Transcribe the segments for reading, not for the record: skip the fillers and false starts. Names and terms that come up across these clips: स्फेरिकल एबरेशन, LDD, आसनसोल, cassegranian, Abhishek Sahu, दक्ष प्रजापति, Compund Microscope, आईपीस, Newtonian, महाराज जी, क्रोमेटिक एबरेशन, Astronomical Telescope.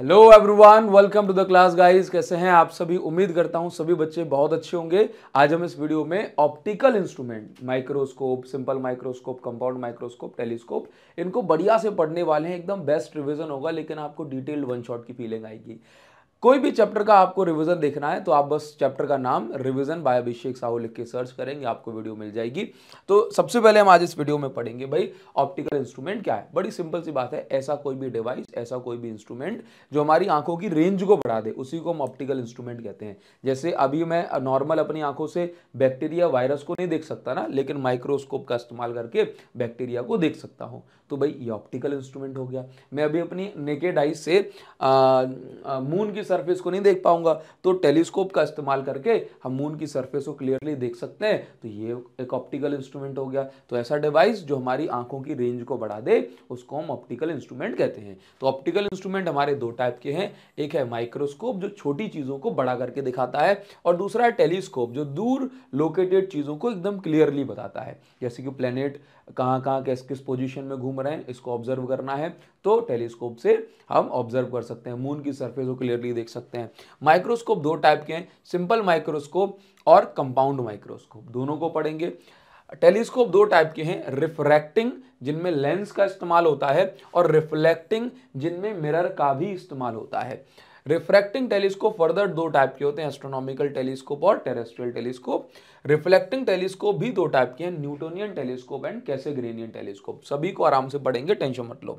Hello everyone, welcome to the class guys. कैसे हैं आप सभी? उम्मीद करता हूं सभी बच्चे बहुत अच्छे होंगे। आज हम इस वीडियो में optical instrument, microscope, simple microscope, compound microscope, telescope, इनको बढ़िया से पढ़ने वाले हैं। एकदम बेस्ट रिवीजन होगा, लेकिन आपको डिटेल्ड वन शॉट की फीलिंग आएगी। कोई भी चैप्टर का आपको रिवीजन देखना है तो आप बस चैप्टर का नाम रिवीजन बाय अभिषेक साहू लिख के सर्च करेंगे, आपको वीडियो मिल जाएगी। तो सबसे पहले हम आज इस वीडियो में पढ़ेंगे भाई ऑप्टिकल इंस्ट्रूमेंट क्या है। बड़ी सिंपल सी बात है, ऐसा कोई भी डिवाइस, ऐसा कोई भी इंस्ट्रूमेंट जो हमारी आंखों की रेंज को बढ़ा दे उसी को हम ऑप्टिकल इंस्ट्रूमेंट कहते हैं। जैसे अभी मैं नॉर्मल अपनी आंखों से बैक्टीरिया, वायरस को नहीं देख सकता ना, लेकिन माइक्रोस्कोप का इस्तेमाल करके बैक्टीरिया को देख सकता हूँ, तो भाई ये ऑप्टिकल इंस्ट्रूमेंट हो गया। मैं अभी अपनी नेकेड आई से मून की सरफेस को नहीं देख पाऊंगा, तो टेलीस्कोप का इस्तेमाल करके हम मून की सरफेस को क्लियरली देख सकते हैं, तो ये एक ऑप्टिकल इंस्ट्रूमेंट हो गया। तो ऐसा डिवाइस जो हमारी आंखों की रेंज को बढ़ा दे उसको हम ऑप्टिकल इंस्ट्रूमेंट कहते हैं। तो ऑप्टिकल इंस्ट्रूमेंट हमारे दो टाइप के हैं, एक है माइक्रोस्कोप जो छोटी चीजों को बड़ा करके दिखाता है, और दूसरा है टेलीस्कोप जो दूर लोकेटेड चीजों को एकदम क्लियरली बताता है। जैसे कि प्लेनेट कहाँ किस किस पोजीशन में घूम रहे हैं इसको ऑब्जर्व करना है तो टेलीस्कोप से हम ऑब्जर्व कर सकते हैं, मून की सरफेस को क्लियरली देख सकते हैं। माइक्रोस्कोप दो टाइप के हैं, सिंपल माइक्रोस्कोप और कंपाउंड माइक्रोस्कोप, दोनों को पढ़ेंगे। टेलीस्कोप दो टाइप के हैं, रिफ्रैक्टिंग जिनमें लेंस का इस्तेमाल होता है और रिफ्लेक्टिंग जिनमें मिरर का भी इस्तेमाल होता है। रिफ्रैक्टिंग टेलीस्कोप फर्दर दो टाइप के होते हैं, एस्ट्रोनॉमिकल टेलीस्कोप और टेरेस्ट्रियल टेलीस्कोप। रिफ्लेक्टिंग टेलीस्कोप भी दो टाइप के हैं, Newtonian telescope and Cassegrainian telescope. सभी को आराम से पढ़ेंगे, टेंशन मत लो।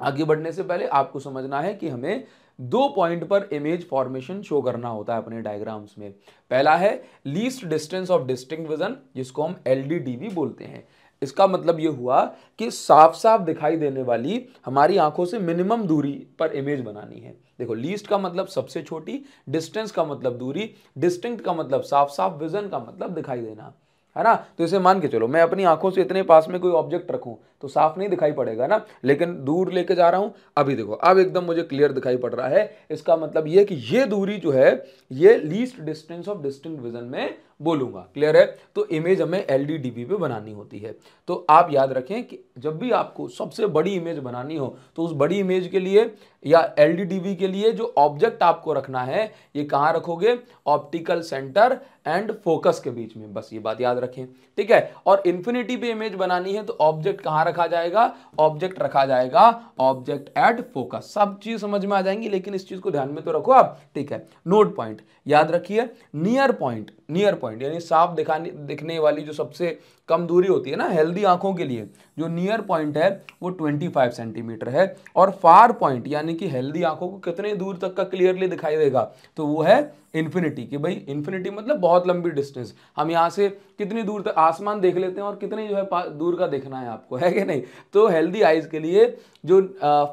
आगे बढ़ने से पहले आपको समझना है कि हमें दो पॉइंट पर इमेज फॉर्मेशन शो करना होता है अपने डायग्राम्स में। पहला है लीस्ट डिस्टेंस ऑफ डिस्टिंक्शन, जिसको हम LDD भी बोलते हैं। इसका मतलब ये हुआ कि साफ साफ दिखाई देने वाली हमारी आंखों से मिनिमम दूरी पर इमेज बनानी है। देखो, लीस्ट का मतलब सबसे छोटी, डिस्टेंस का मतलब दूरी, डिस्टिंक्ट का मतलब साफ साफ, विजन का मतलब दिखाई देना, है ना। तो इसे मान के चलो मैं अपनी आंखों से इतने पास में कोई ऑब्जेक्ट रखूं तो साफ नहीं दिखाई पड़ेगा ना, लेकिन दूर लेके जा रहा हूं, अभी देखो अब एकदम मुझे क्लियर दिखाई पड़ रहा है। इसका मतलब ये कि ये दूरी जो है ये least distance of distinct vision में बोलूंगा, क्लियर है। तो इमेज हमें LDDB पे बनानी होती है। तो आप याद रखें कि जब भी आपको सबसे बड़ी इमेज बनानी हो तो उस बड़ी इमेज के लिए या LDDB के लिए जो ऑब्जेक्ट आपको रखना है ये कहाँ रखोगे? ऑप्टिकल सेंटर एंड फोकस के बीच में, बस ये बात याद रखें, ठीक है। और इन्फिनिटी पे इमेज बनानी है तो ऑब्जेक्ट कहाँ रखा जाएगा? ऑब्जेक्ट रखा जाएगा ऑब्जेक्ट एट फोकस। सब चीज समझ में आ जाएंगी, लेकिन इस चीज को ध्यान में तो रखो आप, ठीक है। नोट पॉइंट याद रखिए, नियर पॉइंट, नियर पॉइंट यानी साफ दिखने वाली जो सबसे कम दूरी होती है ना, हेल्दी आंखों के लिए जो नियर पॉइंट है वो 25 सेंटीमीटर है, और फार पॉइंट यानी कि हेल्दी आंखों को कितने दूर तक का क्लियरली दिखाई देगा तो वो है इन्फिनिटी। कि भाई इन्फिनिटी मतलब बहुत लंबी डिस्टेंस, हम यहाँ से कितनी दूर तक आसमान देख लेते हैं और कितने जो है दूर का देखना है आपको, है कि नहीं। तो हेल्दी आइज के लिए जो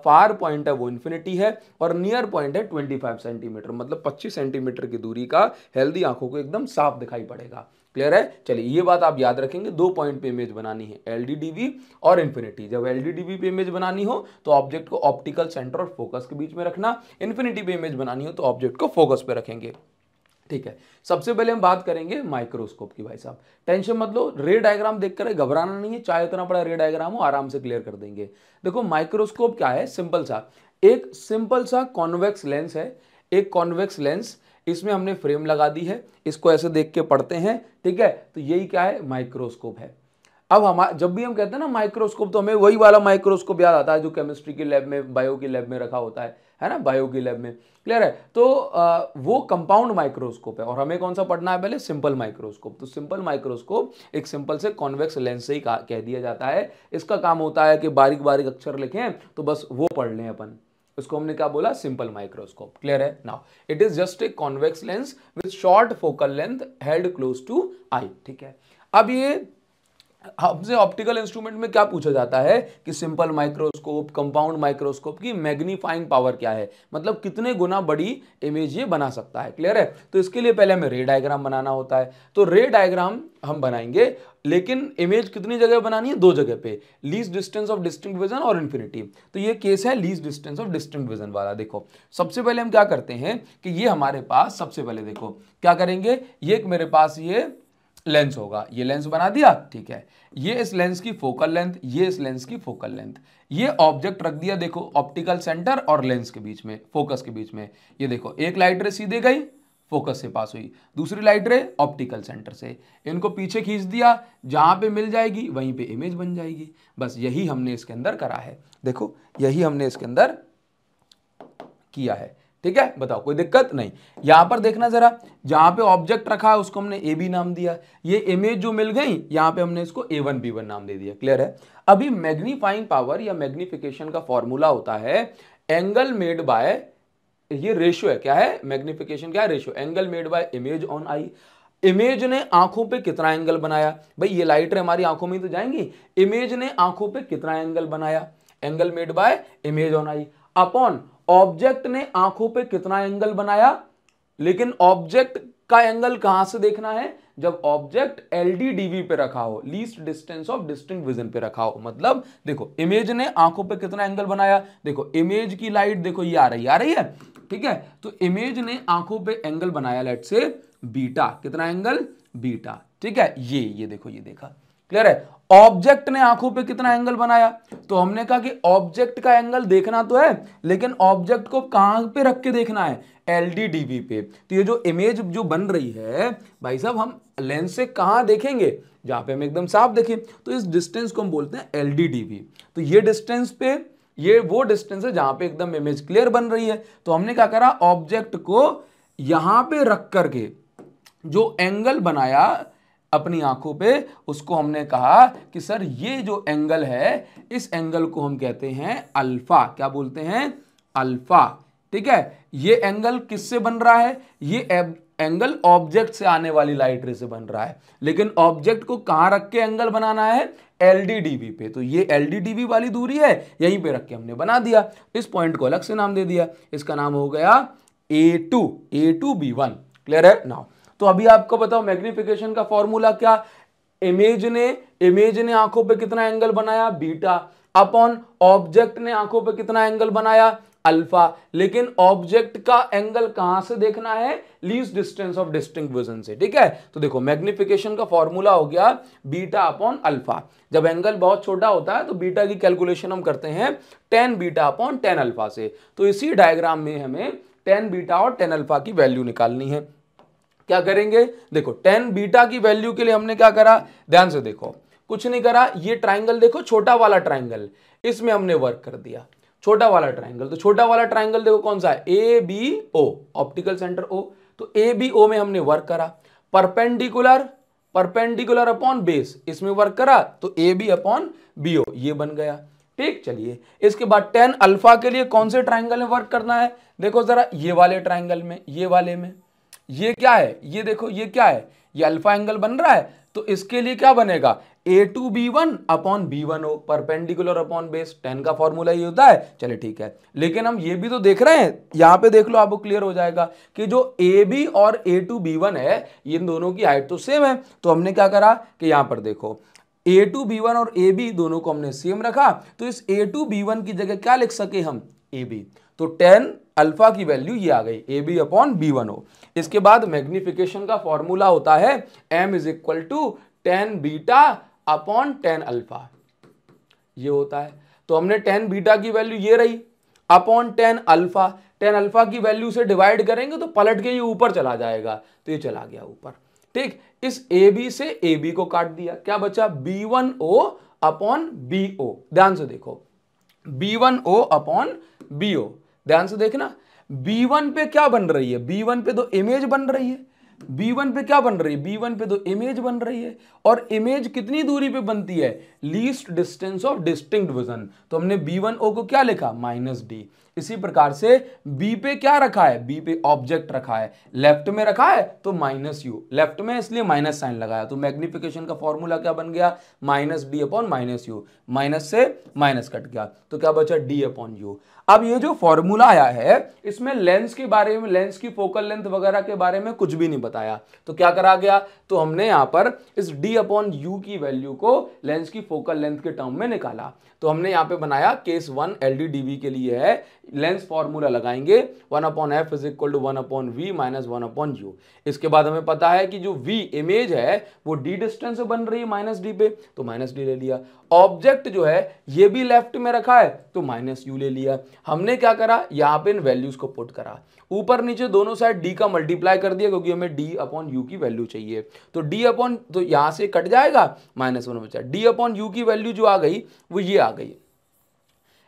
फार पॉइंट है वो इन्फिनिटी है और नियर पॉइंट है 25 सेंटीमीटर, मतलब 25 सेंटीमीटर की दूरी का हेल्दी आंखों को एकदम साफ दिखाई पड़ेगा, क्लियर है। चलिए ये बात आप याद रखेंगे, दो पॉइंट पे इमेज बनानी है, LDDB और इन्फिनिटी। जब LDDB पे इमेज बनानी हो तो ऑब्जेक्ट को ऑप्टिकल सेंटर और फोकस के बीच में रखना, इन्फिनिटी पे इमेज बनानी हो तो ऑब्जेक्ट को फोकस पे रखेंगे, ठीक है। सबसे पहले हम बात करेंगे माइक्रोस्कोप की। भाई साहब टेंशन मत लो, रे डायग्राम देखकर घबराना नहीं है, चाहे इतना बड़ा रे डायग्राम हो आराम से क्लियर कर देंगे। देखो माइक्रोस्कोप क्या है, सिंपल सा, एक सिंपल सा कॉन्वेक्स लेंस है, एक कॉन्वेक्स लेंस, इसमें हमने फ्रेम लगा दी है, इसको ऐसे देख के पढ़ते हैं, ठीक है। तो यही क्या है, माइक्रोस्कोप है। अब हम जब भी हम कहते हैं ना माइक्रोस्कोप तो हमें वही वाला माइक्रोस्कोप याद आता है जो केमिस्ट्री की लैब में, बायो की लैब में रखा होता है ना, बायो की लैब में, क्लियर है। तो वो कंपाउंड माइक्रोस्कोप है, और हमें कौन सा पढ़ना है पहले, सिंपल माइक्रोस्कोप। तो सिंपल माइक्रोस्कोप एक सिंपल से कॉन्वेक्स लेंस से ही कह दिया जाता है। इसका काम होता है कि बारीक बारीक अक्षर लिखें तो बस वो पढ़ लें अपन, उसको हमने क्या बोला, सिंपल माइक्रोस्कोप, क्लियर है। Now it is just a convex lens with short focal length held close to eye, ठीक है। अब ये हमसे ऑप्टिकल इंस्ट्रूमेंट में क्या पूछा जाता है कि सिंपल माइक्रोस्कोप, कंपाउंड माइक्रोस्कोप की मैग्नीफाइंग पावर क्या है, मतलब कितने गुना बड़ी इमेज ये बना सकता है, क्लियर है। तो इसके लिए पहले हमें रे डायग्राम बनाना होता है, तो रे डायग्राम हम बनाएंगे, लेकिन इमेज कितनी जगह बनानी है, दो जगह पे, least distance of distinct vision और इन्फिनिटी। तो ये केस है least distance of distinct vision वाला। देखो सबसे पहले हम क्या करते हैं कि ये हमारे पास सबसे पहले देखो क्या करेंगे, ये मेरे पास ये लेंस होगा। ये लेंस बना दिया, ठीक है, ये इस लेंस की फोकल लेंथ, ये इस लेंस की फोकल लेंथ, ये ऑब्जेक्ट रख दिया देखो ऑप्टिकल सेंटर और लेंस के बीच में, फोकस के बीच में। ये देखो एक लाइट रे सीधे गई फोकस से पास हुई, दूसरी लाइट रे ऑप्टिकल सेंटर से, इनको पीछे खींच दिया, जहाँ पे मिल जाएगी वहीं पे इमेज बन जाएगी। बस यही हमने इसके अंदर करा है, देखो यही हमने इसके अंदर किया है। ठीक है, बताओ कोई दिक्कत नहीं। यहाँ पर देखना जरा, जहाँ पे ऑब्जेक्ट रखा है उसको हमने ए बी नाम दिया, ये इमेज जो मिल गई यहाँ पे हमने इसको A1B1 नाम दे दिया। क्लियर है। अभी मैग्नीफाइंग पावर या मैग्नीफिकेशन का फॉर्मूला होता है एंगल मेड बाय, ये रेशियो है, क्या है मैग्नीफिकेशन, क्या है ratio, angle made by image on eye. Image ने आंखों पे कितना एंगल बनाया, भाई ये लाइट रे हमारी आंखों में तो जाएंगी, इमेज ने आंखों पे कितना एंगल बनाया, angle made by image on eye upon object ने आंखों पे कितना एंगल बनाया। लेकिन ऑब्जेक्ट का एंगल कहां से देखना है, जब ऑब्जेक्ट LDDV पे रखा हो, least distance of distinct vision पे रखा हो। मतलब देखो इमेज ने आंखों पे कितना एंगल बनाया, देखो इमेज की लाइट देखो ये आ रही है, ठीक है, तो इमेज ने आंखों पे एंगल बनाया लेट से बीटा, कितना एंगल, बीटा, ठीक है, ये देखो, ये देखा, क्लियर है। ऑब्जेक्ट ने आंखों पे कितना एंगल बनाया, तो हमने कहा कि ऑब्जेक्ट का एंगल देखना तो है, लेकिन ऑब्जेक्ट को कहां पे रख के देखना है, LDDV पे। तो ये जो इमेज जो बन रही है भाई साहब, हम लेंस से कहां देखेंगे, जहां पे हम एकदम साफ देखें, तो इस डिस्टेंस को हम बोलते हैं LDDV। तो ये डिस्टेंस पे, ये वो डिस्टेंस है जहां पे एकदम इमेज क्लियर बन रही है। तो हमने क्या करा, ऑब्जेक्ट को यहां पे रख करके जो एंगल बनाया अपनी आंखों पे, उसको हमने कहा कि सर ये जो एंगल है, इस एंगल को हम कहते हैं अल्फा। क्या बोलते हैं, अल्फा। ठीक है, ये एंगल किससे बन रहा है, ये एंगल ऑब्जेक्ट से आने वाली लाइट रे से बन रहा है, लेकिन ऑब्जेक्ट को कहाँ रख के एंगल बनाना है, LDDV पे। तो ये LDDV वाली दूरी है, यहीं पे रख के हमने बना दिया। इस पॉइंट को अलग से नाम दे दिया, इसका नाम हो गया A2B1। क्लियर है नाउ। तो अभी आपको बताओ मैग्निफिकेशन का फॉर्मूला क्या, इमेज ने आंखों पे कितना एंगल बनाया, बीटा, अपॉन ऑब्जेक्ट ने आंखों पे कितना एंगल बनाया, अल्फा। लेकिन ऑब्जेक्ट का एंगल कहां से देखना है, least distance of distinct vision से। ठीक है, तो देखो मैग्निफिकेशन का फॉर्मूला हो गया बीटा अपॉन अल्फा। जब एंगल बहुत छोटा होता है तो बीटा की कैलकुलेशन हम करते हैं tan beta upon tan alpha से। तो इसी डायग्राम में हमें tan बीटा और tan अल्फा की वैल्यू निकालनी है। क्या करेंगे, देखो tan बीटा की वैल्यू के लिए हमने क्या करा, ध्यान से देखो, कुछ नहीं करा, ये ट्राइंगल देखो, छोटा वाला ट्राइंगल, इसमें हमने वर्क कर दिया, छोटा वाला ट्राइंगल। तो छोटा वाला ट्राइंगल देखो कौन सा है, ABO, ऑप्टिकल सेंटर O। तो ABO में हमने वर्क करा, परपेंडिकुलर अपॉन बेस, इसमें वर्क करा, तो AB अपॉन BO ये बन गया। ठीक, चलिए इसके बाद tan अल्फा के लिए कौन से ट्राइंगल में वर्क करना है, देखो जरा, ये वाले ट्राइंगल में, ये वाले में, ये क्या है, ये देखो ये क्या है, ये अल्फा एंगल बन रहा है, तो इसके लिए क्या बनेगा, A2B1 upon B1O, perpendicular upon base, tan का फॉर्मूला ये होता है। चलिए ठीक है, लेकिन हम ये भी तो देख रहे हैं, यहाँ पे देख लो, आपको क्लियर हो जाएगा कि जो AB और A2B1 है, इन दोनों की हाइट तो सेम है। तो हमने क्या करा कि यहाँ पर देखो A2B1 और AB दोनों को हमने सेम रखा, तो इस A2B1 की जगह क्या लिख सके हम, AB। तो tan अल्फा की वैल्यू ये आ गई, AB अपॉन B1O। इसके बाद मैग्निफिकेशन का फॉर्मूला होता है M is equal to tan beta upon tan alpha, ये होता है। तो हमने tan बीटा की वैल्यू ये रही upon tan alpha, tan alpha की वैल्यू से डिवाइड करेंगे तो पलट के ये ऊपर चला जाएगा, तो ये चला गया ऊपर। ठीक, इस AB से AB को काट दिया, क्या बचा, B1O अपॉन BO। ध्यान से देखो, B1O अपॉन BO, ध्यान से देखना, B1 पे क्या बन रही है, B1 पे तो इमेज बन रही है, B1 पे क्या बन रही है, B1 पे तो इमेज बन रही है, और इमेज कितनी दूरी पे बनती है, least distance of distinct vision. तो हमने B1O को क्या लिखा, -D। इसी प्रकार से B पे क्या रखा है, B पे ऑब्जेक्ट रखा है, लेफ्ट में रखा है तो -U, लेफ्ट में इसलिए माइनस साइन लगाया। तो मैग्निफिकेशन का फॉर्मूला क्या बन गया, -D अपॉन -U, माइनस से माइनस कट गया, तो क्या बचा D अपॉन U। अब ये जो फॉर्मूला आया है, इसमें लेंस के बारे में, लेंस की फोकल लेंथ वगैरह के बारे में कुछ भी नहीं बताया। तो क्या करा गया, तो हमने यहाँ पर इस D अपॉन U की वैल्यू को लेंस की फोकल लेंथ के टर्म में निकाला। तो हमने यहाँ पे बनाया केस 1 LDDV के लिए है, लेंस फॉर्मूला लगाएंगे 1/f is equal to 1/v minus 1/u। इसके बाद हमें पता है कि जो v इमेज है वो d डिस्टेंस से बन रही है माइनस d पे, तो माइनस d ले लिया। ऑब्जेक्ट जो है ये भी लेफ्ट में रखा है तो माइनस u ले लिया। हमने क्या करा, यहाँ पे इन वैल्यूज को पुट करा, ऊपर नीचे दोनों साइड d का मल्टीप्लाई कर दिया क्योंकि हमें d/u की वैल्यू चाहिए। तो तो यहाँ से कट जाएगा -1 बचा, d/u की वैल्यू जो आ गई वो ये आ गई।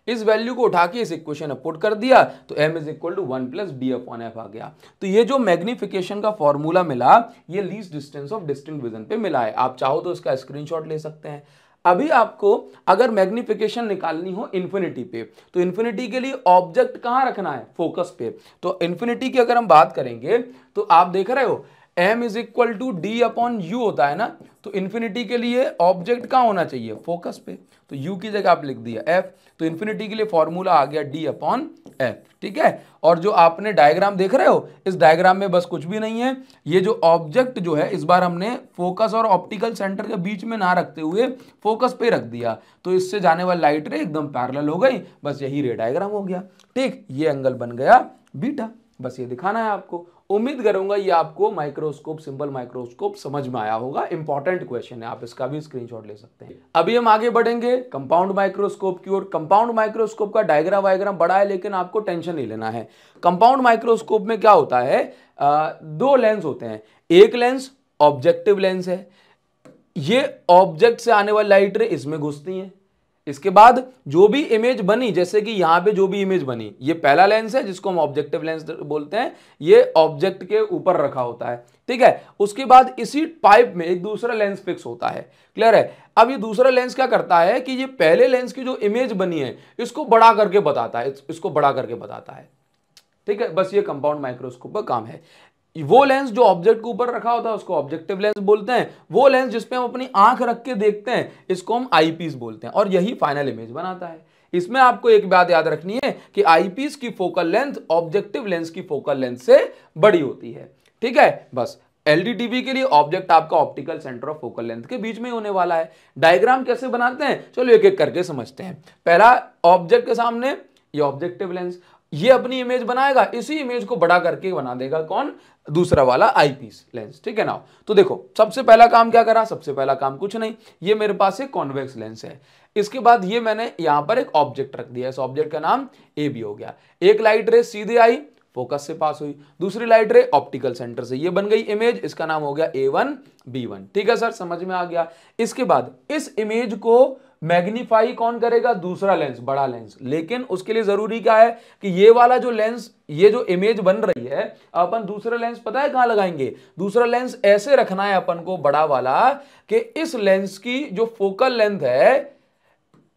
इस वैल्यू को उठा के इस इक्वेशन में पुट कर दिया तो m is equal to 1 + d/f आ गया। तो ये जो मैग्निफिकेशन का फॉर्मूला मिला ये least distance of distinct vision पे मिला है। आप चाहो तो इसका स्क्रीनशॉट ले सकते हैं। अभी आपको अगर मैग्निफिकेशन निकालनी हो इन्फिनिटी पे, तो इन्फिनिटी के लिए ऑब्जेक्ट कहाँ रखना है, फोकस पे। तो इन्फिनिटी की अगर हम बात करेंगे तो आप देख रहे हो m is equal to d/u होता है ना, तो इन्फिनिटी के लिए ऑब्जेक्ट कहाँ होना चाहिए, फोकस पे। तो u की जगह आप लिख दिया f, तो इन्फिनिटी के लिए फॉर्मूला आ गया d/f। ठीक है, और जो आपने डायग्राम देख रहे हो इस डायग्राम में बस कुछ भी नहीं है। ये जो ऑब्जेक्ट जो है इस बार हमने फोकस और ऑप्टिकल सेंटर के बीच में ना रखते हुए फोकस पे रख दिया, तो इससे जाने वाली लाइट रे एकदम पैरेलल हो गई। बस यही रे डायग्राम हो गया। ठीक, ये एंगल बन गया बीटा। बस ये दिखाना है आपको। उम्मीद करूंगा ये आपको माइक्रोस्कोप, सिंपल माइक्रोस्कोप समझ में आया होगा। इंपॉर्टेंट क्वेश्चन है, आप इसका भी स्क्रीनशॉट ले सकते हैं। अभी हम आगे बढ़ेंगे कंपाउंड माइक्रोस्कोप की ओर। कंपाउंड माइक्रोस्कोप का डायग्राम वायग्राम बड़ा है लेकिन आपको टेंशन नहीं लेना है। कंपाउंड माइक्रोस्कोप में क्या होता है, दो लेंस होते हैं। एक लेंस ऑब्जेक्टिव लेंस है, ये ऑब्जेक्ट से आने वाली लाइट रे इसमें घुसती है। इसके बाद जो भी इमेज बनी, जैसे कि यहाँ पे जो भी इमेज बनी, ये पहला लेंस है जिसको हम ऑब्जेक्टिव लेंस बोलते हैं, ये ऑब्जेक्ट के ऊपर रखा होता है। ठीक है, उसके बाद इसी पाइप में एक दूसरा लेंस फिक्स होता है, क्लियर है। अब ये दूसरा लेंस क्या करता है कि ये पहले लेंस की जो इमेज बनी है इसको बड़ा करके बताता है, इसको बड़ा करके बताता है। ठीक है, बस ये कंपाउंड माइक्रोस्कोप का काम है। वो लेंस जो ऑब्जेक्ट के ऊपर रखा होता है उसको ऑब्जेक्टिव लेंस बोलते हैं, वो लेंस जिसपे हम अपनी आंख रख के देखते हैं इसको हम आईपीस बोलते हैं, और यही फाइनल इमेज बनाता है। इसमें आपको एक बात याद रखनी है कि आईपीस की फोकल लेंथ ऑब्जेक्टिव लेंस की फोकल लेंथ से बड़ी होती है। ठीक है, बस LDTV के लिए ऑब्जेक्ट आपका optical centre of focal length के बीच में होने वाला है। डायग्राम कैसे बनाते हैं, चलो एक एक करके समझते हैं। पहला ऑब्जेक्ट के सामने ये ऑब्जेक्टिव लेंस, ये अपनी इमेज बनाएगा, इसी इमेज को बड़ा करके बना देगा कौन, दूसरा वाला आईपीस लेंस। ठीक है ना, तो देखो सबसे पहला काम क्या करा, सबसे पहला काम कुछ नहीं, ये मेरे पास एक कॉन्वेक्स लेंस है। इसके बाद ये मैंने यहाँ पर एक ऑब्जेक्ट रख दिया, इस ऑब्जेक्ट का नाम ए बी हो गया। एक लाइट रे सीधे आई, फोकस से पास हुई, दूसरी लाइट रे ऑप्टिकल सेंटर से, ये बन गई इमेज, इसका नाम हो गया A1B1। ठीक है सर, समझ में आ गया। इसके बाद इस इमेज को मैग्नीफाई कौन करेगा, दूसरा लेंस, बड़ा लेंस। लेकिन उसके लिए जरूरी क्या है कि ये वाला जो लेंस, ये जो इमेज बन रही है, अपन दूसरा लेंस पता है कहाँ लगाएंगे, दूसरा लेंस ऐसे रखना है अपन को बड़ा वाला कि इस लेंस की जो फोकल लेंथ है,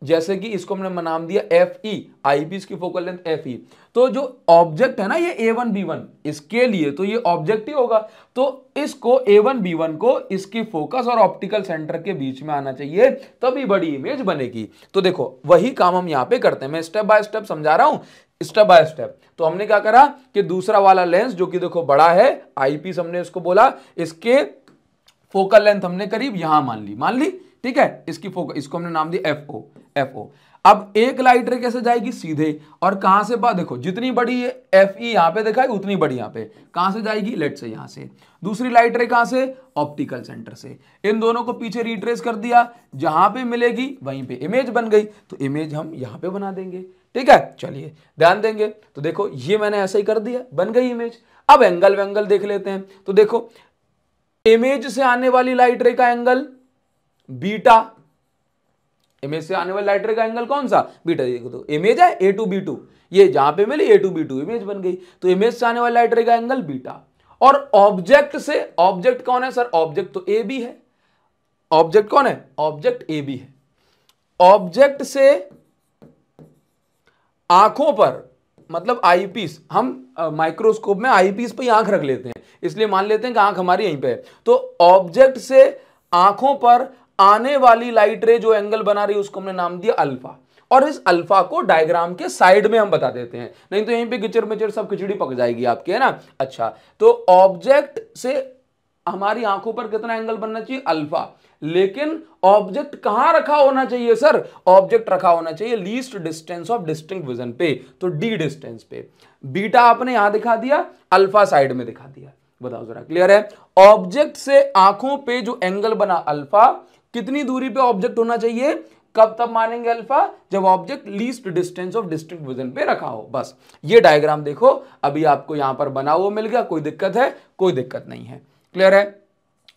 जैसे कि इसको हमने नाम दिया FE, आईपीस की फोकल लेंथ FE। तो जो ऑब्जेक्ट है ना ये A1B1, इसके लिए तो ये ऑब्जेक्ट ही होगा, तो इसको A1B1 को इसकी फोकस और ऑप्टिकल सेंटर के बीच में आना चाहिए, तभी बड़ी इमेज बनेगी। तो देखो वही काम हम यहाँ पे करते हैं, मैं स्टेप बाय स्टेप समझा रहा हूँ, स्टेप बाय स्टेप। तो हमने क्या करा कि दूसरा वाला लेंस जो कि देखो बड़ा है, आईपीस हमने इसको बोला, इसके फोकल लेंथ हमने करीब यहाँ मान ली। ठीक है, इसकी फोकस, इसको हमने नाम दिया FO। अब एक लाइट रे कैसे जाएगी, सीधे, और कहां से बात, देखो जितनी बड़ी है FE यहां पे दिखाई उतनी बड़ी यहां पे, कहां से जाएगी, लेट से यहां से। दूसरी लाइट रे कहां से, ऑप्टिकल सेंटर से। इन दोनों को पीछे रिट्रेस कर दिया, जहां पे मिलेगी वहीं पे इमेज बन गई, तो इमेज हम यहां पे बना देंगे। ठीक है, चलिए ध्यान देंगे। तो देखो ये मैंने ऐसा ही कर दिया, बन गई इमेज। अब एंगल वेंगल देख लेते हैं। तो देखो इमेज से आने वाली लाइट रे का एंगल बीटा, इमेज से आने वाली लाइट रे का एंगल कौन सा, बीटा। देखो तो इमेज है A2B2, ये जहां पे मिली A2B2, इमेज बन गई, तो इमेज से आने वाली लाइट रे का एंगल बीटा। और ऑब्जेक्ट से, ऑब्जेक्ट कौन है सर, ऑब्जेक्ट तो AB है, ऑब्जेक्ट कौन है, ऑब्जेक्ट AB है। ऑब्जेक्ट से आंखों पर, मतलब आईपीस, हम माइक्रोस्कोप में आईपीस पर आंख रख लेते हैं, इसलिए मान लेते हैं कि आंख हमारी यहीं पर है। तो ऑब्जेक्ट से आंखों पर आने वाली लाइट रे जो एंगल बना रही है उसको हमने नाम दिया अल्फा, और इस अल्फा को डायग्राम के साइड में हम बता देते हैं, नहीं तो यहीं पे गिचर मिचर सब खिचड़ी पक जाएगी आपकी, है ना। अच्छा, तो ऑब्जेक्ट से हमारी आंखों पर कितना एंगल बनना चाहिए, अल्फा, लेकिन ऑब्जेक्ट कहां रखा होना चाहिए सर? ऑब्जेक्ट रखा होना चाहिए least distance of distinct vision पे, तो डी डिस्टेंस पे। बीटा आपने यहां दिखा दिया, अल्फा साइड में दिखा दिया। बताओ जरा क्लियर है? ऑब्जेक्ट से आंखों पे जो एंगल बना अल्फा, कितनी दूरी पे ऑब्जेक्ट होना चाहिए? कब तब मानेंगे अल्फा? जब object least distance of distinct vision पे रखा हो। बस ये डायग्राम देखो, अभी आपको यहां पर बना हुआ मिल गया। कोई दिक्कत है? कोई दिक्कत नहीं है। क्लियर है?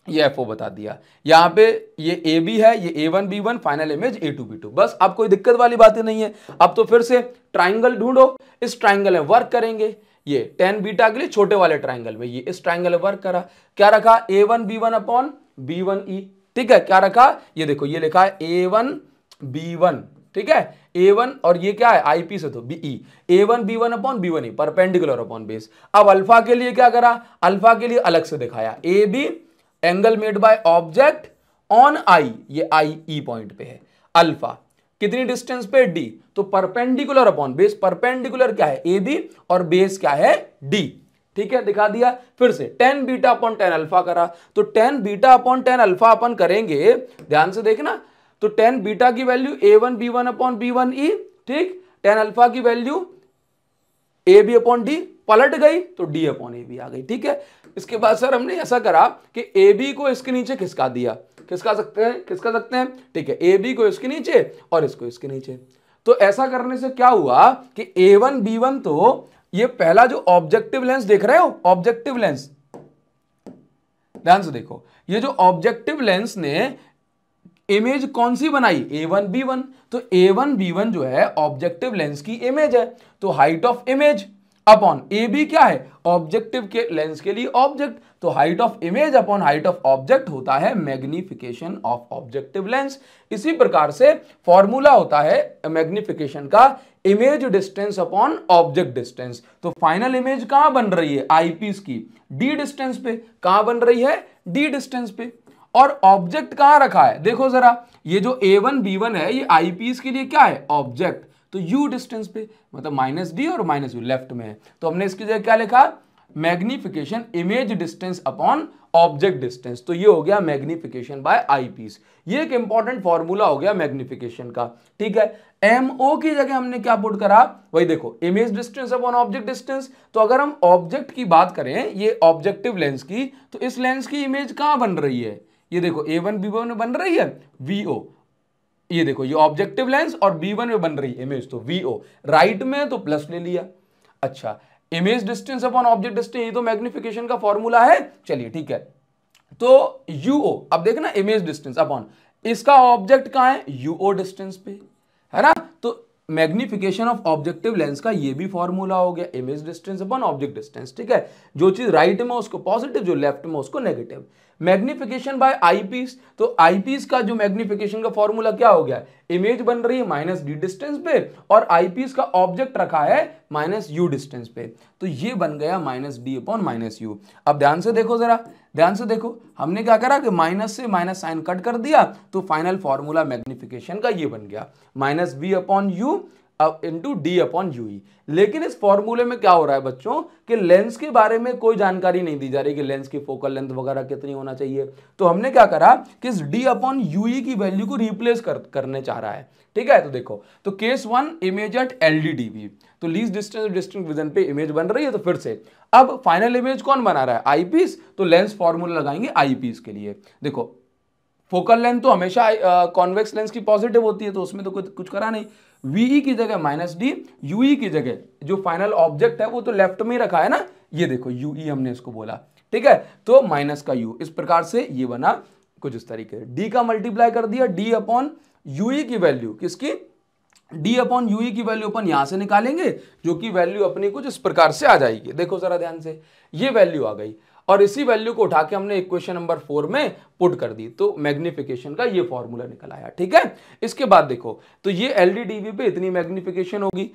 ये एफ ओ बता दिया। यहाँ पे ये ए बी है, ये A1 B1, final image A2 B2। बस अब कोई दिक्कत वाली बातें नहीं है। अब तो फिर से ट्राइंगल ढूंढो, इस ट्राइंगल में वर्क करेंगे। ये tan बीटा के लिए छोटे वाले ट्राइंगल में ये इस ट्राइंगल में वर्क करा। क्या रखा? A1 B1 upon B1 E। ठीक है, क्या रखा? ये देखो, ये लिखा है A1 B1। ठीक है, A1 और ये क्या है? IP से तो BE। A1 B1 upon B1 E, perpendicular upon base. अब अल्फा के लिए क्या करा? अल्फा के लिए अलग से दिखाया AB angle made by object on eye, ये IE पॉइंट पे है। अल्फा कितनी डिस्टेंस पे? D। तो परपेंडिकुलर अपॉन बेस, परपेंडिकुलर क्या है? AB और बेस क्या है? D। ठीक है, दिखा दिया। फिर से tan beta upon tan alpha करा, तो tan beta upon tan alpha अपन करेंगे, ध्यान से देखना। तो tan बीटा की value A1 B1 upon B1 E, ठीक। tan अल्फा की वैल्यू AB अपॉन D, पलट गई तो D अपॉन AB आ गई। ठीक है, इसके बाद सर हमने ऐसा करा कि AB को इसके नीचे खिसका दिया। खिसका सकते हैं, ठीक है। AB को इसके नीचे और इसको इसके नीचे। तो ऐसा करने से क्या हुआ कि A1 B1 तो ये पहला जो ऑब्जेक्टिव लेंस देख रहे हो, ऑब्जेक्टिव लेंस ध्यान से देखो, ये जो ऑब्जेक्टिव लेंस ने इमेज कौन सी बनाई? A1 B1। तो A1 B1 जो है ऑब्जेक्टिव लेंस की इमेज है, तो height of image upon AB क्या है? ऑब्जेक्टिव के लेंस के लिए ऑब्जेक्ट, तो height of image upon height of object होता है मैग्निफिकेशन ऑफ ऑब्जेक्टिव लेंस। इसी प्रकार से फॉर्मूला होता है मैग्निफिकेशन का, image distance upon object distance. तो फाइनल इमेज कहां बन रही है? आईपीस की D डिस्टेंस पे। कहां बन रही है? D डिस्टेंस पे। और ऑब्जेक्ट कहां रखा है? देखो जरा, ये जो A1 B1 है ये आईपीस के लिए क्या है? ऑब्जेक्ट। तो U डिस्टेंस पे, मतलब -D और -U लेफ्ट में है। तो हमने इसकी जगह क्या लिखा? Magnification image distance upon object distance. तो ये हो गया मैग्निफिकेशन बाय आईपीस। ये एक इंपॉर्टेंट फॉर्मूला हो गया मैग्निफिकेशन का। ठीक है, MO की जगह हमने क्या पुट करा? वही देखो, image distance upon object distance. तो अगर हम ऑब्जेक्ट की बात करें, ये ऑब्जेक्टिव लेंस की, तो इस लेंस की इमेज कहां बन रही है? ये देखो A1 B1 में बन रही है VO। ये देखो, ये ऑब्जेक्टिव लेंस और B1 में बन रही है इमेज, तो VO। राइट में तो प्लस ले लिया। अच्छा, image distance upon object distance, ये तो मैग्निफिकेशन का फॉर्मूला है। चलिए ठीक है, तो UO, अब देखना इमेज डिस्टेंस अपॉन इसका ऑब्जेक्ट कहाँ है? UO डिस्टेंस पे है ना। तो मैग्निफिकेशन ऑफ ऑब्जेक्टिव लेंस का ये भी फॉर्मूला हो गया, image distance upon object distance. ठीक है, जो चीज राइट में उसको पॉजिटिव, जो लेफ्ट में उसको नेगेटिव। मैग्निफिकेशन बाय आईपीस, तो आईपीस का जो मैग्निफिकेशन का फॉर्मूला क्या हो गया? इमेज बन रही है -D डिस्टेंस पे और आईपीस का ऑब्जेक्ट रखा है -U डिस्टेंस पे। तो ये बन गया -D अपॉन -U। अब ध्यान से देखो जरा, ध्यान से देखो, हमने क्या करा कि माइनस से माइनस साइन कट कर दिया, तो फाइनल फॉर्मूला मैग्निफिकेशन का ये बन गया -V upon U into D upon UE। लेकिन इस फॉर्मूले में क्या हो रहा है बच्चों कि लेंस के बारे में कोई जानकारी नहीं दी जा रही कि लेंस की फोकल लेंथ वगैरह कितनी होना चाहिए। तो हमने क्या करा कि इस D अपॉन UE की वैल्यू को रिप्लेस करने चाह रहा है। ठीक है, तो देखो, तो केस 1 इमेज एट LDDV, तो लीस्ट डिस्टेंस डिस्टिंक्ट विजन पे इमेज बन रही है। तो फिर से अब फाइनल इमेज कौन बना रहा है? आईपीस। तो लेंस फॉर्मूला लगाएंगे आईपीस के लिए। देखो, फोकल लेंथ तो हमेशा कॉन्वेक्स लेंस की पॉजिटिव होती है, तो उसमें तो कुछ करा नहीं। VE की जगह -D, UE की जगह जो फाइनल ऑब्जेक्ट है वो तो लेफ्ट में ही रखा है ना। ये देखो UE हमने इसको बोला, ठीक है, तो माइनस का U। इस प्रकार से ये बना कुछ इस तरीके से, D का मल्टीप्लाई कर दिया D अपॉन UE की वैल्यू। किसकी? D अपॉन UE की वैल्यू अपन यहां से निकालेंगे, जो कि वैल्यू अपनी कुछ इस प्रकार से आ जाएगी। देखो जरा ध्यान से, ये वैल्यू आ गई और इसी वैल्यू को उठा के हमने इक्वेशन नंबर 4 में पुट कर दी, तो मैग्निफिकेशन का ये फॉर्मूला निकल आया। ठीक है, इसके बाद देखो, तो ये LDDV पे इतनी मैग्निफिकेशन होगी।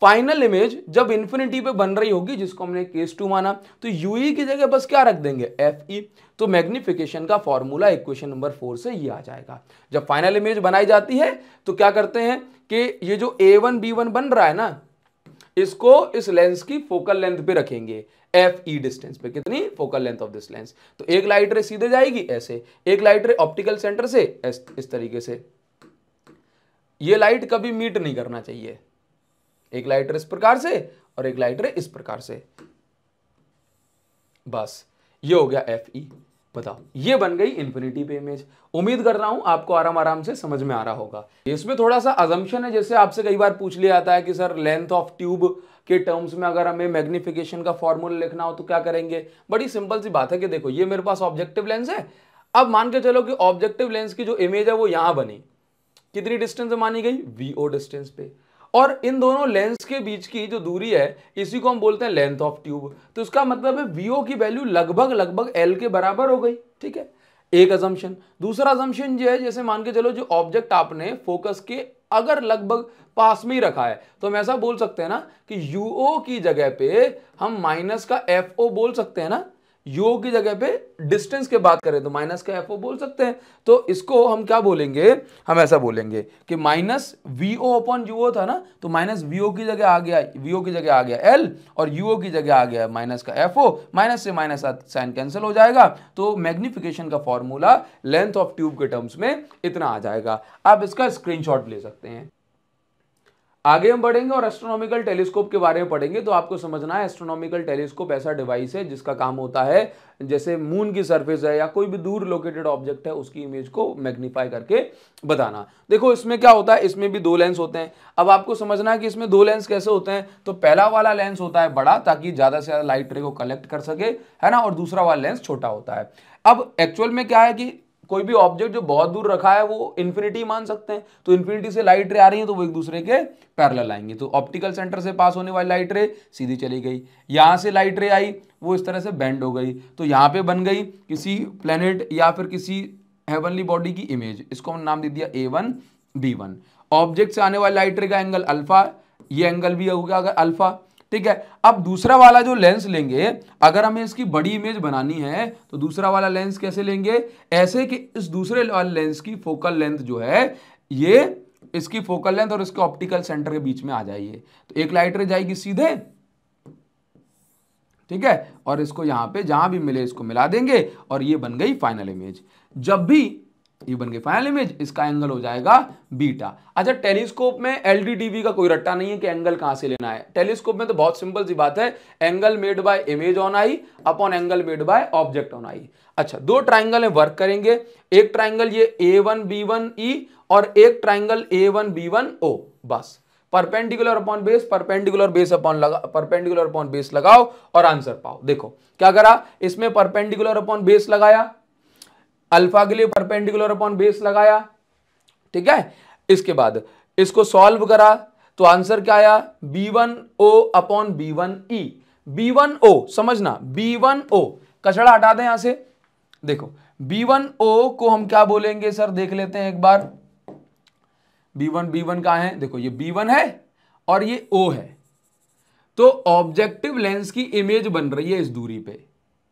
फाइनल इमेज जब इन्फिनिटी पे बन रही होगी, जिसको हमने केस 2 माना, तो UE की जगह बस क्या रख देंगे? FE। तो मैग्निफिकेशन का फॉर्मूला इक्वेशन नंबर 4 से ये आ जाएगा। जब फाइनल इमेज बनाई जाती है तो क्या करते हैं कि ये जो A1 B1 बन रहा है ना, इसको इस लेंस की फोकल लेंथ पे रखेंगे एफ ई डिस्टेंस पे, कितनी focal length of this lens. तो एक लाइट रे सीधे जाएगी ऐसे, एक लाइट रे ऑप्टिकल सेंटर से इस तरीके से। ये लाइट कभी मीट नहीं करना चाहिए, एक लाइट रे इस प्रकार से और एक लाइट रे इस प्रकार से। बस ये हो गया एफ ई। बताओ ये बन गई इंफिनिटी पे इमेज। उम्मीद कर रहा हूं आपको आराम आराम से समझ में आ रहा होगा। इसमें थोड़ा सा अजम्पशन है, जैसे आपसे कई बार पूछ लिया जाता है कि सर लेंथ ऑफ ट्यूब के टर्म्स में अगर हमें मैग्निफिकेशन का फॉर्मूला लिखना हो तो क्या करेंगे। बड़ी सिंपल सी बात है कि देखो ये मेरे पास ऑब्जेक्टिव लेंस है। अब मान के चलो कि ऑब्जेक्टिव लेंस की जो इमेज है वो यहां बनी, कितनी डिस्टेंस मानी गई, वीओ डिस्टेंस पे, और इन दोनों लेंस के बीच की जो दूरी है इसी को हम बोलते हैं लेंथ ऑफ ट्यूब। तो इसका मतलब है वीओ की वैल्यू लगभग लगभग एल के बराबर हो गई। ठीक है, एक अजम्पशन। दूसरा अजम्पशन जो है, जैसे मान के चलो जो ऑब्जेक्ट आपने फोकस के अगर लगभग पास में ही रखा है तो हम ऐसा बोल सकते हैं ना कि यूओ की जगह पे हम माइनस का एफओ बोल सकते हैं ना। यूओ की जगह पे डिस्टेंस के बात करें तो माइनस का एफओ बोल सकते हैं। तो इसको हम क्या बोलेंगे, हम ऐसा बोलेंगे कि माइनस वीओ अपॉन यूओ था ना, तो माइनस वीओ की जगह आ गया, वीओ की जगह आ गया एल, और यूओ की जगह आ गया माइनस का एफओ। माइनस से माइनस साइन कैंसिल हो जाएगा, तो मैग्निफिकेशन का फॉर्मूला लेंथ ऑफ ट्यूब के टर्म्स में इतना आ जाएगा। आप इसका स्क्रीनशॉट ले सकते हैं। आगे हम बढ़ेंगे और एस्ट्रोनॉमिकल टेलीस्कोप के बारे में पढ़ेंगे। तो आपको समझना है एस्ट्रोनॉमिकल टेलीस्कोप ऐसा डिवाइस है जिसका काम होता है, जैसे मून की सरफेस है या कोई भी दूर लोकेटेड ऑब्जेक्ट है उसकी इमेज को मैग्नीफाई करके बताना। देखो इसमें क्या होता है, इसमें भी दो लेंस होते हैं। अब आपको समझना है कि इसमें दो लेंस कैसे होते हैं। तो पहला वाला लेंस होता है बड़ा ताकि ज़्यादा से ज़्यादा लाइट रे को कलेक्ट कर सके, है ना, और दूसरा वाला लेंस छोटा होता है। अब एक्चुअल में क्या है कि कोई भी ऑब्जेक्ट जो बहुत दूर रखा है वो इन्फिनिटी मान सकते हैं। तो इन्फिनिटी से लाइट रे आ रही है तो वो एक दूसरे के पैरेलल आएंगे। तो ऑप्टिकल सेंटर से पास होने वाली लाइट रे सीधी चली गई, यहाँ से लाइट रे आई वो इस तरह से बेंड हो गई, तो यहाँ पे बन गई किसी प्लेनेट या फिर किसी हेवनली बॉडी की इमेज। इसको हमने नाम दे दिया A1 B1। ऑब्जेक्ट से आने वाली लाइट रे का एंगल अल्फा, ये एंगल भी होगा अगर अल्फा। ठीक है, अब दूसरा वाला जो लेंस लेंगे, अगर हमें इसकी बड़ी इमेज बनानी है तो दूसरा वाला लेंस कैसे लेंगे, ऐसे कि इस दूसरे वाले लेंस की फोकल लेंथ जो है ये इसकी फोकल लेंथ और इसके ऑप्टिकल सेंटर के बीच में आ जाइए। तो एक लाइट रे जाएगी सीधे, ठीक है, और इसको यहां पे जहां भी मिले इसको मिला देंगे और ये बन गई फाइनल इमेज। जब भी ये बन गई फाइनल इमेज, इसका एंगल हो जाएगा बीटा। अच्छा, टेलीस्कोप में एलटीडीवी का कोई रट्टा नहीं है कि एंगल कहां से लेना है। टेलीस्कोप में तो बहुत सिंपल सी बात है, angle made by image on eye upon angle made by object on eye. अच्छा, दो ट्राइंगल में वर्क करेंगे, एक ट्राइंगल ये A1B1E और एक ट्राइंगल A1B1O। बस perpendicular upon base, perpendicular base upon लगा, परपेंडिकुलर अपॉन बेस लगाओ और आंसर पाओ। देखो क्या करा, इसमें परपेंडिकुलर अपॉन बेस लगाया, अल्फा के लिए परपेंडिकुलर अपॉन बेस लगाया, ठीक है। इसके बाद इसको सॉल्व करा तो आंसर क्या आया, B1O अपॉन B1E। B1O समझना, B1O कचड़ा हटा दें यहां से। देखो B1O को हम क्या बोलेंगे सर, देख लेते हैं एक बार। B1 कहां है, देखो ये B1 है और ये O है। तो ऑब्जेक्टिव लेंस की इमेज बन रही है इस दूरी पे,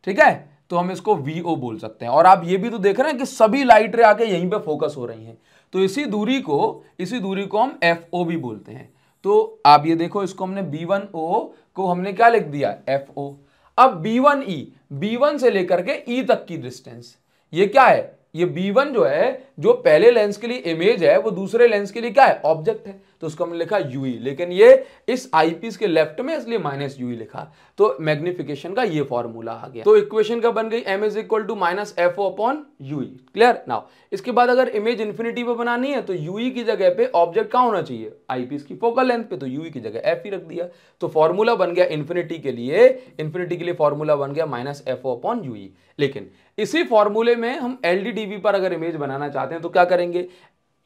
ठीक है, तो हम इसको VO बोल सकते हैं। और आप ये भी तो देख रहे हैं कि सभी लाइट रे आके यहीं पे फोकस हो रही हैं, तो इसी दूरी को हम FO भी बोलते हैं। तो आप ये देखो, इसको हमने B1O को हमने क्या लिख दिया, FO। अब B1E, B1 से लेकर के E तक की डिस्टेंस, ये क्या है, ये B1 जो है, जो पहले लेंस के लिए इमेज है वो दूसरे लेंस के लिए क्या है, ऑब्जेक्ट है, तो उसको हमने लिखा UE। लेकिन ये इस आईपीस के लेफ्ट में इसलिए माइनस UE लिखा। तो मैग्निफिकेशन का ये फॉर्मूला आ गया। तो इक्वेशन का बन गई M = -FO/UE। Clear now. इसके बाद अगर इमेज इंफिनिटी पे बनानी है तो UE की जगह पे ऑब्जेक्ट कहाँ होना चाहिए, आईपीस की फोकल लेंथ पे, तो UE की जगह F ही रख दिया। तो फॉर्मूला बन गया इन्फिनिटी के लिए फॉर्मूला बन गया -FO/UE। लेकिन इसी फॉर्मूले में हम LDDV पर अगर इमेज बनाना चाहते हैं तो क्या करेंगे,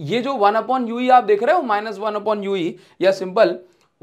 ये जो 1/UE आप देख रहे हो -1/UE, या सिंपल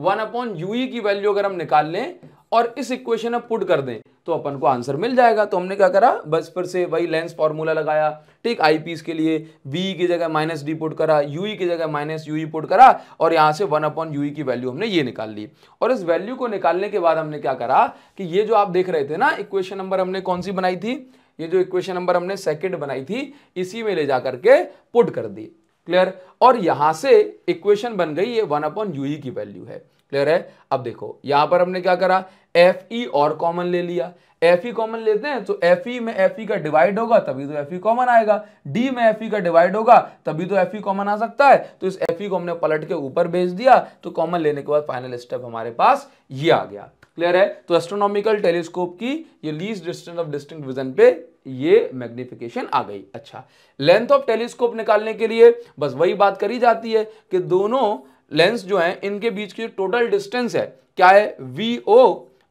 1/UE की वैल्यू अगर हम निकाल लें और इस इक्वेशन में पुट कर दें तो अपन को आंसर मिल जाएगा। तो हमने क्या करा, बस फिर से वही लेंस फॉर्मूला लगाया, ठीक, आईपीस के लिए वी की जगह -D पुट करा, UE की जगह -UE पुट करा, और यहाँ से 1/UE की वैल्यू हमने ये निकाल ली। और इस वैल्यू को निकालने के बाद हमने क्या करा कि ये जो आप देख रहे थे ना इक्वेशन नंबर, हमने कौन सी बनाई थी, ये जो इक्वेशन नंबर हमने सेकेंड बनाई थी, इसी में ले जा करके पुट कर दी। क्लियर। और यहां से इक्वेशन बन गई, ये 1/UE की वैल्यू है। क्लियर है। अब देखो यहां पर हमने क्या करा, एफ ई और कॉमन ले लिया। एफ ई कॉमन लेते हैं तो एफ ई में एफ ई का डिवाइड होगा तभी तो एफ ई कॉमन आएगा, डी में एफ ई का डिवाइड होगा तभी तो एफ ई कॉमन आ सकता है। तो इस एफ ई को हमने पलट के ऊपर भेज दिया, तो कॉमन लेने के बाद फाइनल स्टेप हमारे पास ये आ गया। क्लियर है। तो एस्ट्रोनॉमिकल टेलीस्कोप की ये least distance of distinct vision पे ये मैग्निफिकेशन आ गई। अच्छा, लेंथ ऑफ टेलीस्कोप निकालने के लिए बस वही बात करी जाती है कि दोनों लेंस जो हैं इनके बीच की टोटल डिस्टेंस है क्या है, VO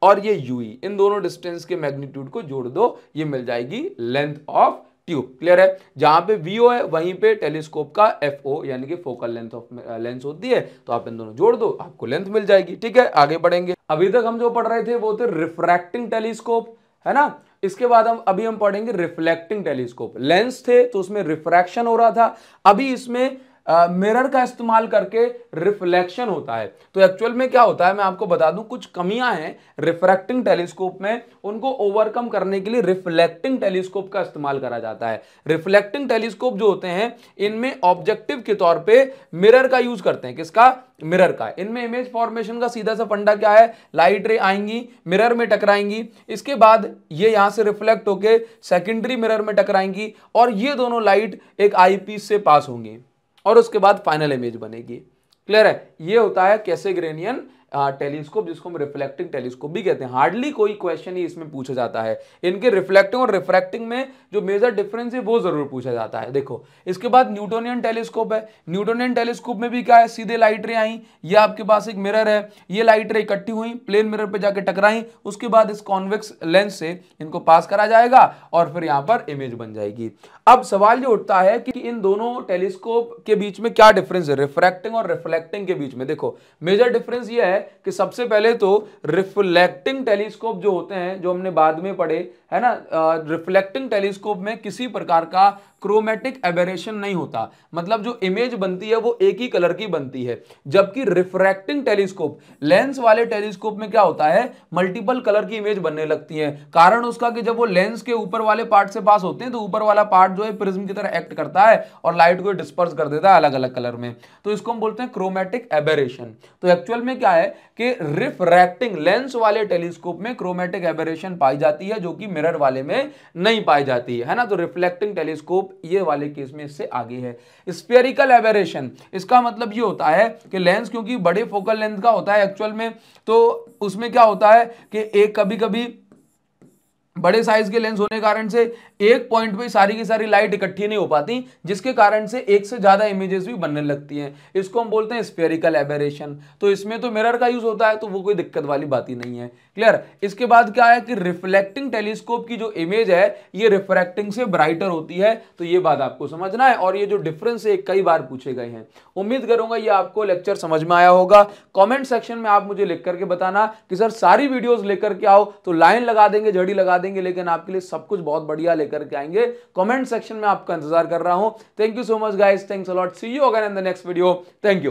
और ये UE, इन दोनों डिस्टेंस के मैग्नीट्यूड को जोड़ दो, ये मिल जाएगी लेंथ ऑफ ट्यूब। क्लियर है। जहां पे VO है वहीं पे टेलीस्कोप का FO यानी कि फोकल लेंथ ऑफ लेंस होती है, तो आप इन दोनों जोड़ दो, आपको लेंथ मिल जाएगी। ठीक है, आगे बढ़ेंगे। अभी तक हम जो पढ़ रहे थे वो थे रिफ्रैक्टिंग टेलीस्कोप, है ना। इसके बाद अभी हम पढ़ेंगे रिफ्लेक्टिंग टेलीस्कोप। लेंस थे तो उसमें रिफ्रैक्शन हो रहा था, अभी इसमें मिरर का इस्तेमाल करके रिफ्लेक्शन होता है। तो एक्चुअल में क्या होता है मैं आपको बता दूं, कुछ कमियां हैं रिफ्रैक्टिंग टेलीस्कोप में, उनको ओवरकम करने के लिए रिफ्लेक्टिंग टेलीस्कोप का इस्तेमाल करा जाता है। रिफ्लेक्टिंग टेलीस्कोप जो होते हैं इनमें ऑब्जेक्टिव के तौर पे मिरर का यूज करते हैं। किसका? मिरर का। इनमें इमेज फॉर्मेशन का सीधा सा फंडा क्या है, लाइट रे आएंगी मिरर में टकराएंगी, इसके बाद ये यहां से रिफ्लेक्ट होके सेकेंडरी मिरर में टकराएंगी और ये दोनों लाइट एक आईपीस से पास होंगी और उसके बाद फाइनल इमेज बनेगी। क्लियर है। ये होता है कैसेग्रेनियन टेलीस्कोप, जिसको हम रिफ्लेक्टिंग टेलीस्कोप भी कहते हैं। हार्डली कोई क्वेश्चन ही इसमें पूछा जाता है। इनके रिफ्लेक्टिंग और रिफ्रैक्टिंग में जो मेजर डिफरेंस है वो जरूर पूछा जाता है। देखो इसके बाद न्यूटोनियन टेलीस्कोप है। न्यूटोनियन टेलीस्कोप में भी क्या है, सीधे लाइट रे आई, ये आपके पास एक मिरर है, ये लाइट रे इकट्ठी हुई प्लेन मिरर पर जाकर टकराई, उसके बाद इस कॉन्वेक्स लेंस से इनको पास करा जाएगा और फिर यहाँ पर इमेज बन जाएगी। अब सवाल ये उठता है कि इन दोनों टेलीस्कोप के बीच में क्या डिफरेंस है, रिफ्रैक्टिंग और रिफ्लेक्टिंग के बीच में। देखो मेजर डिफरेंस ये है कि सबसे पहले तो रिफ्लेक्टिंग टेलीस्कोप जो होते हैं, जो हमने बाद में पढ़े है ना, रिफ्लेक्टिंग टेलीस्कोप में किसी प्रकार का क्रोमेटिक एबरेशन नहीं होता, मतलब जो इमेज बनती है वो एक ही कलर की बनती है। जबकि रिफ्रैक्टिंग टेलीस्कोप, लेंस वाले टेलीस्कोप में क्या होता है, मल्टीपल कलर की इमेज बनने लगती है। कारण उसका कि जब वो लेंस के ऊपर वाले पार्ट से पास होते हैं तो ऊपर वाला पार्ट जो है प्रिज्म की तरह एक्ट करता है और लाइट को डिस्पर्स कर देता है अलग अलग कलर में, तो इसको हम बोलते हैं क्रोमेटिक एबरेशन। तो एक्चुअल में क्या है कि रिफ्रैक्टिंग लेंस वाले टेलीस्कोप में क्रोमेटिक एबरेशन पाई जाती है, जो कि मिरर वाले में नहीं पाई जाती है ना। तो रिफ्लेक्टिंग टेलीस्कोप ये वाले केस में इससे आगे है। स्फेरिकल एबरेशन, इसका मतलब ये होता है कि लेंस क्योंकि बड़े फोकल लेंथ का होता है एक्चुअल में, तो उसमें क्या होता है कि एक कभी-कभी बड़े साइज के लेंस होने के कारण से एक पॉइंट पे सारी की सारी लाइट इकट्ठी नहीं हो पाती, जिसके कारण से एक से ज्यादा इमेजेस भी बनने लगती हैं, इसको हम बोलते हैं स्फेरिकल एबरेशन। तो इसमें तो मिरर का यूज होता है तो वो कोई दिक्कत वाली बात ही नहीं है। क्लियर। इसके बाद क्या है कि रिफ्लेक्टिंग टेलीस्कोप की जो इमेज है ये रिफ्रैक्टिंग से ब्राइटर होती है, तो ये बात आपको समझना है। और ये जो डिफरेंस है कई बार पूछे गए हैं। उम्मीद करूंगा ये आपको लेक्चर समझ में आया होगा। कॉमेंट सेक्शन में आप मुझे लिख करके बताना कि सर सारी वीडियोज लेकर के आओ, तो लाइन लगा देंगे झड़ी लगा, लेकिन आपके लिए सब कुछ बहुत बढ़िया लेकर के आएंगे। कमेंट सेक्शन में आपका इंतजार कर रहा हूं। Thank you so much guys, thanks a lot, see you again in the next video, thank you.